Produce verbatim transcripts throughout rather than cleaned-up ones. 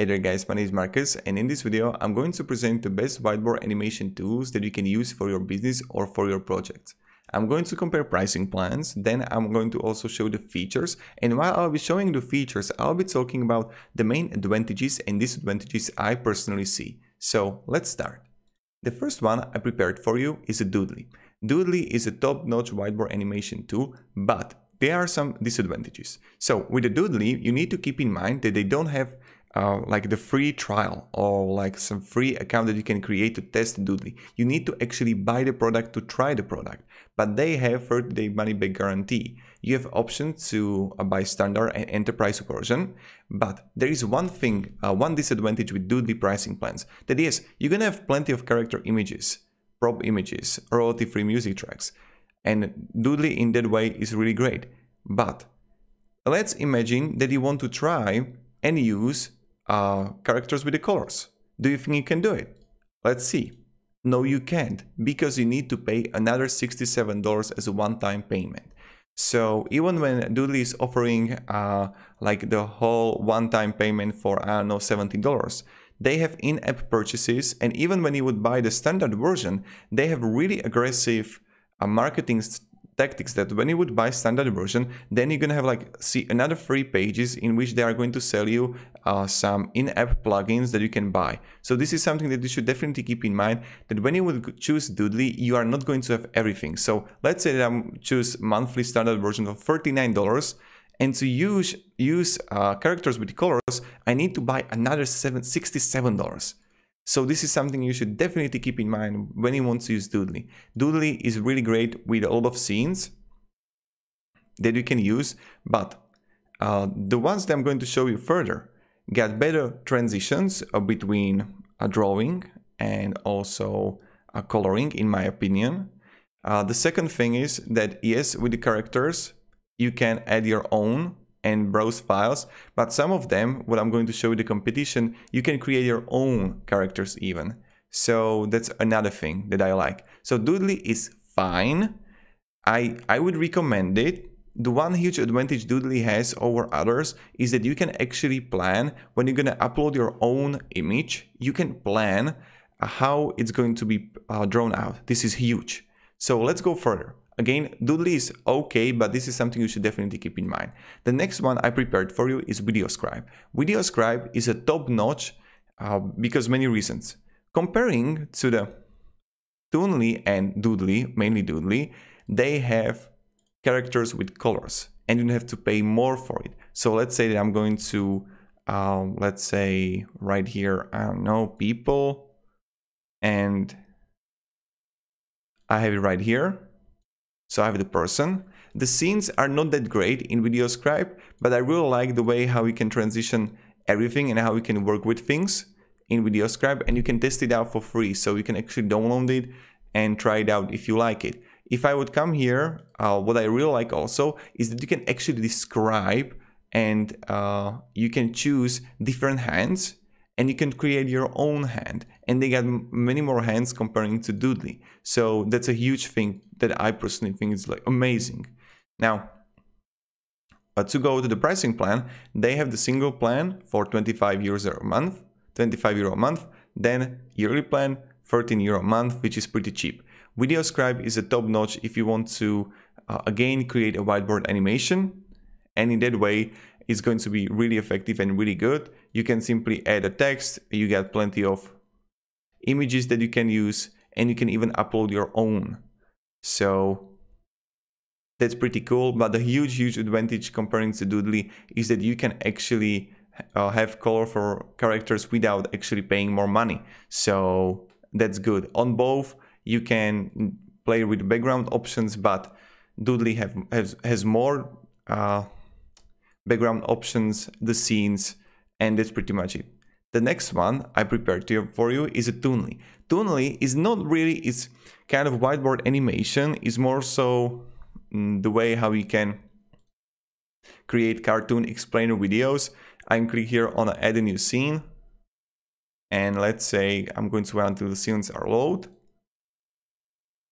Hey there guys, my name is Marcus and in this video I'm going to present the best whiteboard animation tools that you can use for your business or for your project. I'm going to compare pricing plans, then I'm going to also show the features, and while I'll be showing the features I'll be talking about the main advantages and disadvantages I personally see. So let's start. The first one I prepared for you is a Doodly. Doodly is a top-notch whiteboard animation tool, but there are some disadvantages. So with the Doodly you need to keep in mind that they don't have Uh, like the free trial or like some free account that you can create to test Doodly. You need to actually buy the product to try the product, but they have thirty day money back guarantee. You have options to uh, buy standard and enterprise version, but there is one thing, uh, one disadvantage with Doodly pricing plans, that is, you're gonna have plenty of character images, prop images, royalty-free music tracks, and Doodly in that way is really great. But let's imagine that you want to try and use Uh, characters with the colors. Do you think you can do it? Let's see. No, you can't, because you need to pay another sixty-seven dollars as a one-time payment. So even when Doodly is offering uh, like the whole one-time payment for, I don't know, seventy dollars, they have in-app purchases, and even when you would buy the standard version, they have really aggressive uh, marketing tactics that when you would buy standard version, then you're gonna have like see another three pages in which they are going to sell you uh, some in-app plugins that you can buy. So this is something that you should definitely keep in mind, that when you would choose Doodly, you are not going to have everything. So let's say that I choose monthly standard version of thirty-nine dollars, and to use use uh, characters with colors, I need to buy another sixty-seven dollars. So this is something you should definitely keep in mind when you want to use Doodly. Doodly is really great with a lot of scenes that you can use, but uh, the ones that I'm going to show you further got better transitions uh, between a drawing and also a coloring, in my opinion. Uh, the second thing is that yes, with the characters, you can add your own and browse files, but some of them, what I'm going to show you the competition, you can create your own characters even. So that's another thing that I like. So Doodly is fine. I, I would recommend it. The one huge advantage Doodly has over others is that you can actually plan when you're gonna upload your own image. You can plan how it's going to be uh, drawn out. This is huge. So let's go further. Again, Doodly is okay, but this is something you should definitely keep in mind. The next one I prepared for you is VideoScribe. VideoScribe is a top-notch uh, because many reasons. Comparing to the Toonly and Doodly, mainly Doodly, they have characters with colors and you have to pay more for it. So let's say that I'm going to, um, let's say right here, I don't know, people, and I have it right here. So I have the person. The scenes are not that great in VideoScribe, but I really like the way how you can transition everything and how you can work with things in VideoScribe, and you can test it out for free. So you can actually download it and try it out if you like it. If I would come here, uh, what I really like also is that you can actually describe, and uh, you can choose different hands and you can create your own hand. And they got many more hands comparing to Doodly. So that's a huge thing that I personally think is like amazing. Now, uh, to go to the pricing plan, they have the single plan for twenty-five euros a month, twenty-five euro a month, then yearly plan, thirteen euro a month, which is pretty cheap. VideoScribe is a top notch if you want to, uh, again, create a whiteboard animation. And in that way, it's going to be really effective and really good. You can simply add a text, you get plenty of images that you can use, and you can even upload your own. So that's pretty cool, but the huge, huge advantage comparing to Doodly is that you can actually uh, have color for characters without actually paying more money. So that's good. On both, you can play with background options, but Doodly have, has, has more uh, background options, the scenes, and that's pretty much it. The next one I prepared for you is a Toonly. Toonly is not really, it's kind of whiteboard animation, is more so mm, the way how you can create cartoon explainer videos. I can click here on add a new scene, and let's say I'm going to wait until the scenes are load,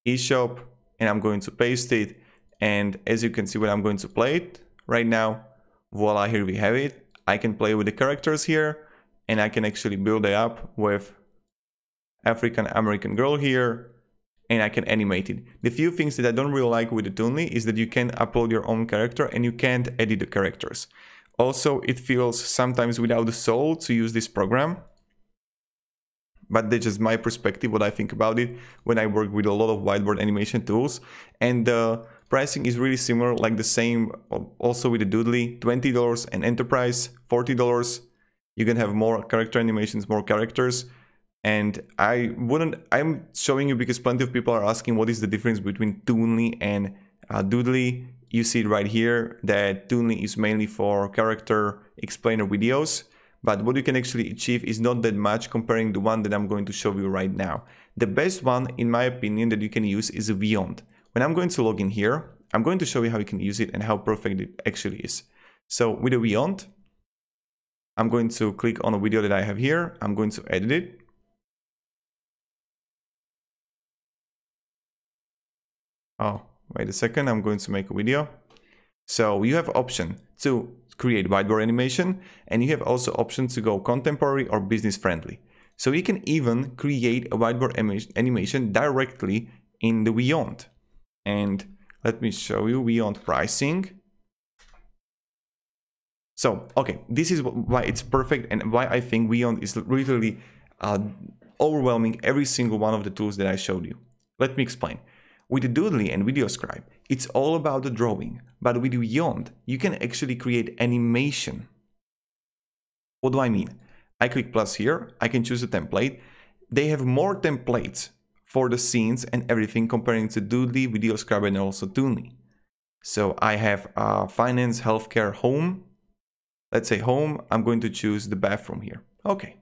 eShop, and I'm going to paste it, and as you can see what I'm going to play it right now, voila, here we have it. I can play with the characters here, and I can actually build it up with African American girl here, and I can animate it. The few things that I don't really like with the Toonly is that you can upload your own character and you can't edit the characters. Also, it feels sometimes without the soul to use this program. But that's just my perspective, what I think about it when I work with a lot of whiteboard animation tools. And the pricing is really similar, like the same also with the Doodly, twenty dollars and Enterprise, forty dollars. You can have more character animations, more characters. And I wouldn't, I'm showing you because plenty of people are asking what is the difference between Toonly and uh, Doodly. You see it right here that Toonly is mainly for character explainer videos. But what you can actually achieve is not that much comparing the one that I'm going to show you right now. The best one, in my opinion, that you can use is Vyond. When I'm going to log in here, I'm going to show you how you can use it and how perfect it actually is. So with the Vyond, I'm going to click on a video that I have here. I'm going to edit it. Oh, wait a second. I'm going to make a video. So you have option to create whiteboard animation, and you have also options to go contemporary or business friendly. So you can even create a whiteboard animation directly in the Vyond. And let me show you Vyond pricing. So, okay, this is why it's perfect and why I think Vyond is literally uh, overwhelming every single one of the tools that I showed you. Let me explain. With the Doodly and VideoScribe, it's all about the drawing, but with Vyond, you can actually create animation. What do I mean? I click plus here, I can choose a template. They have more templates for the scenes and everything comparing to Doodly, VideoScribe and also Toonly. So I have uh, finance, healthcare, home. Let's say home, I'm going to choose the bathroom here. Okay.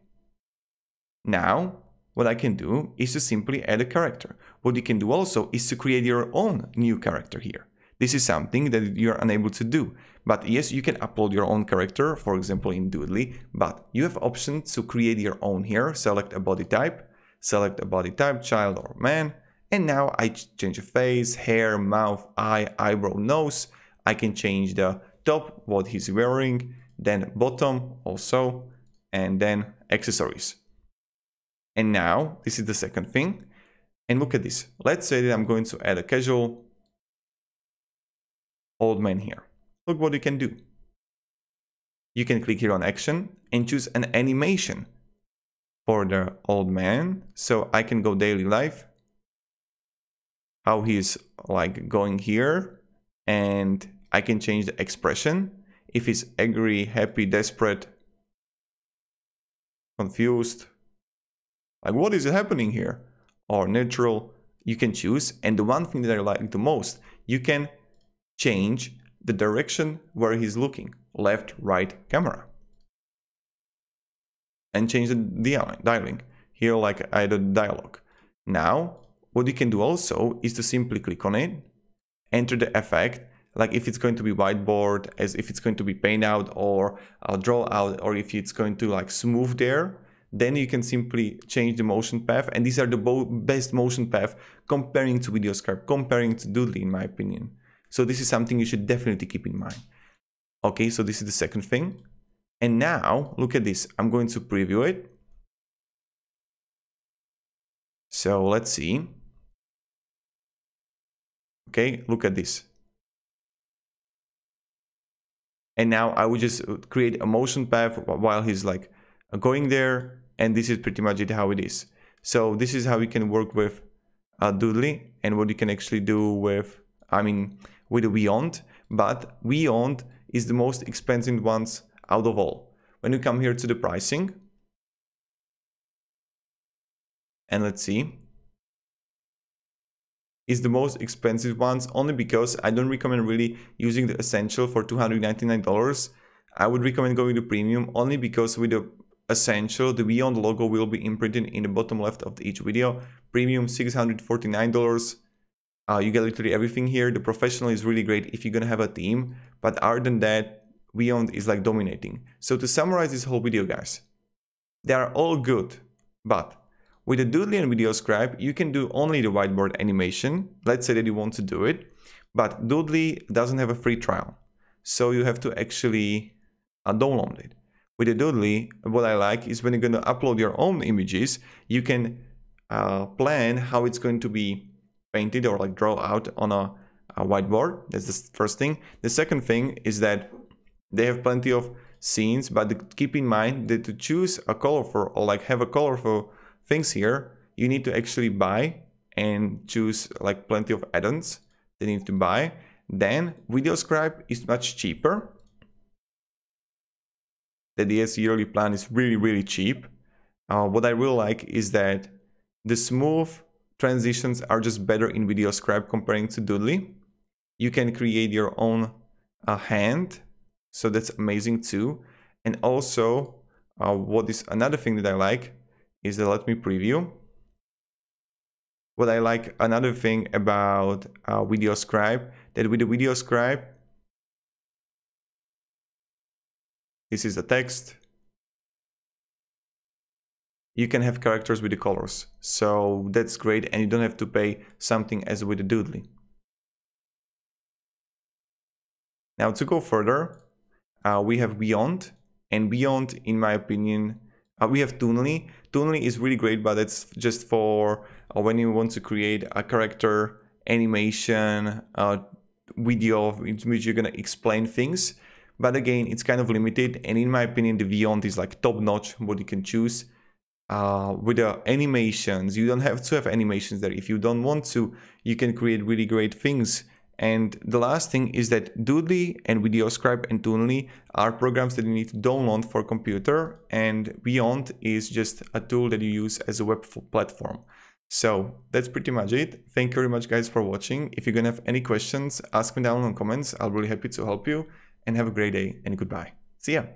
Now, what I can do is to simply add a character. What you can do also is to create your own new character here. This is something that you're unable to do. But yes, you can upload your own character, for example, in Doodly, but you have options to create your own here. Select a body type, select a body type, child or man. And now I change the face, hair, mouth, eye, eyebrow, nose. I can change the top, what he's wearing, then bottom also, and then accessories. And now, this is the second thing. And look at this. Let's say that I'm going to add a casual old man here. Look what you can do. You can click here on action and choose an animation for the old man. So I can go daily life, how he's like going here. And I can change the expression. If he's angry, happy, desperate, confused, like what is happening here, or neutral, you can choose. And the one thing that I like the most, you can change the direction where he's looking, left, right, camera, and change the dialing here, like either dialogue. Now, what you can do also is to simply click on it, enter the effect, like if it's going to be whiteboard, as if it's going to be paint out or uh, draw out, or if it's going to like smooth there. Then you can simply change the motion path, and these are the best motion path comparing to VideoScribe, comparing to Doodly, in my opinion. So this is something you should definitely keep in mind. Okay, so this is the second thing. And now, look at this. I'm going to preview it. So let's see. Okay, look at this. And now I will just create a motion path while he's like going there, and this is pretty much it how it is. So this is how you can work with uh, Doodly, and what you can actually do with, I mean, with the Vyond. But Vyond is the most expensive ones out of all. When you come here to the pricing, and let's see, is the most expensive ones only because I don't recommend really using the Essential for two hundred ninety-nine dollars. I would recommend going to Premium only because with the Essential, the Vyond logo will be imprinted in the bottom left of each video. Premium, six hundred forty-nine dollars. Uh, you get literally everything here. The Professional is really great if you're gonna have a team, but other than that, Vyond is like dominating. So to summarize this whole video, guys, they are all good, but with the Doodly and VideoScribe, you can do only the whiteboard animation. Let's say that you want to do it, but Doodly doesn't have a free trial. So you have to actually uh, download it. With the Doodly, what I like is when you're going to upload your own images, you can uh, plan how it's going to be painted or like draw out on a, a whiteboard. That's the first thing. The second thing is that they have plenty of scenes, but keep in mind that to choose a colorful or like have a colorful things here, you need to actually buy and choose like plenty of add-ons they need to buy. Then VideoScribe is much cheaper. The D S yearly plan is really, really cheap. Uh, what I really like is that the smooth transitions are just better in VideoScribe comparing to Doodly. You can create your own uh, hand, so that's amazing too. And also, uh, what is another thing that I like is that let me preview. What I like another thing about uh, VideoScribe, that with the VideoScribe, this is the text. You can have characters with the colors. So that's great, and you don't have to pay something as with the Doodly. Now to go further, uh, we have Vyond, and Vyond, in my opinion, uh, we have Toonly. Toonly is really great, but it's just for uh, when you want to create a character, animation, uh, video, in which you're gonna explain things. But again, it's kind of limited, and in my opinion, the Vyond is like top-notch what you can choose. Uh, with the animations, you don't have to have animations there. If you don't want to, you can create really great things. And the last thing is that Doodly and VideoScribe and Toonly are programs that you need to download for computer, and Vyond is just a tool that you use as a web platform. So that's pretty much it. Thank you very much, guys, for watching. If you're gonna have any questions, ask me down in the comments. I'll be really happy to help you. And have a great day, and goodbye. See ya.